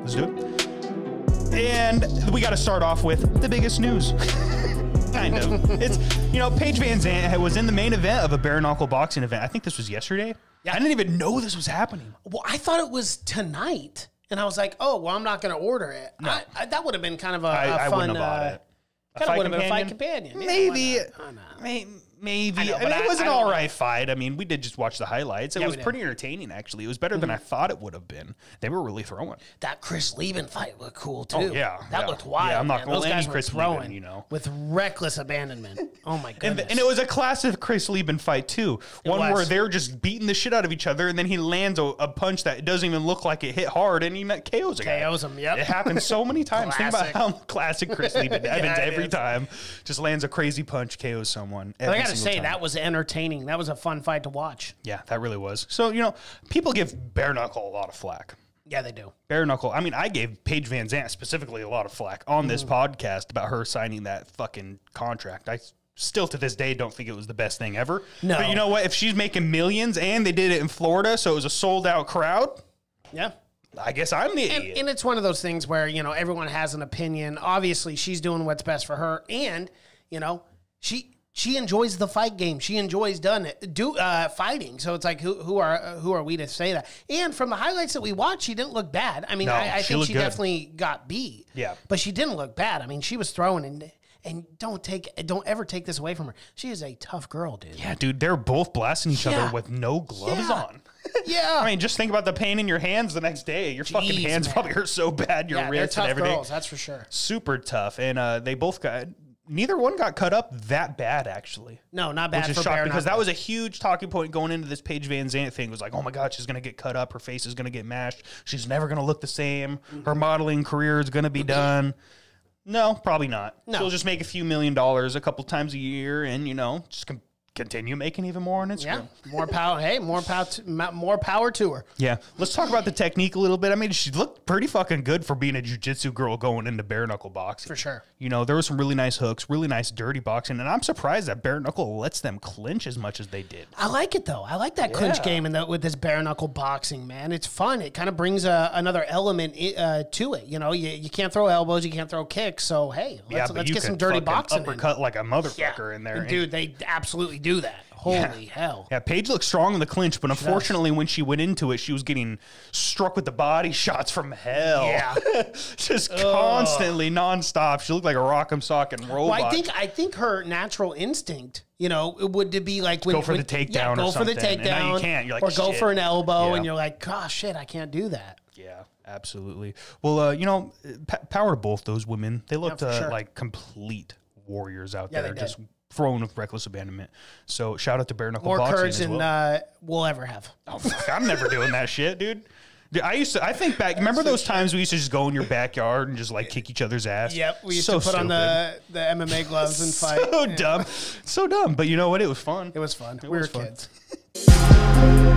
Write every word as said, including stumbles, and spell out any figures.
Let's do it. And we got to start off with the biggest news. Kind of. It's, you know, Paige VanZant was in the main event of a bare knuckle boxing event. I think this was yesterday. Yeah. I didn't even know this was happening. Well, I thought it was tonight. And I was like, oh, well, I'm not going to order it. No. I, I, that would have been kind of a, I, a fun. I wouldn't have bought uh, it. Kind of would have been a fight companion. Maybe. Yeah, oh, no. may, maybe. I know, I mean, I, it was an all right know. fight. I mean, we did just watch the highlights. It yeah, was pretty entertaining, actually. It was better mm-hmm. than I thought it would have been. They were really throwing. That Chris Leben fight looked cool, too. Oh, yeah. That yeah. looked wild. Yeah, I'm not going to let Chris Leben, you know. With reckless abandonment. Oh, my goodness. And, the, and it was a classic Chris Leben fight, too. One where they're just beating the shit out of each other, and then he lands a, a punch that doesn't even look like it hit hard, and he K Os a guy. K Os him, yep. It happened so many times. Think about how classic Chris Leben every Every time, just lands a crazy punch, K Os someone. I gotta say, time. that was entertaining. That was a fun fight to watch. Yeah, that really was. So, you know, people give bare knuckle a lot of flack. Yeah, they do. Bare knuckle. I mean, I gave Paige VanZant specifically a lot of flack on mm. this podcast about her signing that fucking contract. I still, to this day, don't think it was the best thing ever. No. But you know what? If she's making millions and they did it in Florida, so it was a sold-out crowd. Yeah. I guess I'm the and, idiot. And it's one of those things where, you know, everyone has an opinion. Obviously, she's doing what's best for her. And, you know, she she enjoys the fight game. She enjoys done it, do, uh, fighting. So it's like, who who are uh, who are we to say that? And from the highlights that we watched, she didn't look bad. I mean, no, I, I she think she good. definitely got beat. Yeah. But she didn't look bad. I mean, she was throwing and... And don't take, don't ever take this away from her. She is a tough girl, dude. Yeah, dude. They're both blasting each yeah. other with no gloves yeah. on. Yeah. I mean, just think about the pain in your hands the next day. Your Jeez, fucking hands man. probably hurt so bad. Your yeah, wrists and everything. Girls, that's for sure. Super tough. And uh, they both got, neither one got cut up that bad, actually. No, not bad. Which is shocking because that was a huge talking point going into this Paige VanZant thing. It was like, oh my God, she's going to get cut up. Her face is going to get mashed. She's never going to look the same. Mm-hmm. Her modeling career is going to be done. No, probably not. No. She'll just make a few million dollars a couple times a year and, you know, just con continue making even more on Instagram. Yeah. More power. Hey, more power, more power to her. Yeah. Let's talk about the technique a little bit. I mean, she looked pretty fucking good for being a jiu-jitsu girl going into bare knuckle boxing. For sure. You know, there were some really nice hooks, really nice dirty boxing, and I'm surprised that bare knuckle lets them clinch as much as they did. I like it, though. I like that yeah. clinch game and with this bare knuckle boxing, man. It's fun. It kind of brings a, another element uh, to it. You know, you, you can't throw elbows, you can't throw kicks, so hey, let's, yeah, let's get some dirty boxing. Uppercut in. like a motherfucker yeah. in there. Dude, they absolutely do that. Holy yeah. hell. Yeah, Paige looked strong in the clinch, but she unfortunately does. when she went into it, she was getting struck with the body shots from hell. Yeah. Just Ugh. constantly nonstop. She looked like a rock'em sock'em robot. Well, I think I think her natural instinct, you know, would to be like when, go for when, the takedown yeah, or go something. Go for the takedown. And now you can't. You're like, or go shit. for an elbow yeah. and you're like, gosh, shit, I can't do that. Yeah. Absolutely. Well, uh, you know, p power to both those women. They looked yeah, uh, sure. like complete warriors out yeah, there. Just thrown with reckless abandonment. So shout out to bare knuckle boxing. More courage than well. uh, we'll ever have. Oh fuck! I'm never doing that shit, dude. dude. I used to. I think back. Remember those times we used to just go in your backyard and just like kick each other's ass. Yep. We used so to put stupid. on the the M M A gloves and fight. so yeah. dumb. So dumb. But you know what? It was fun. It was fun. It we was were fun. kids.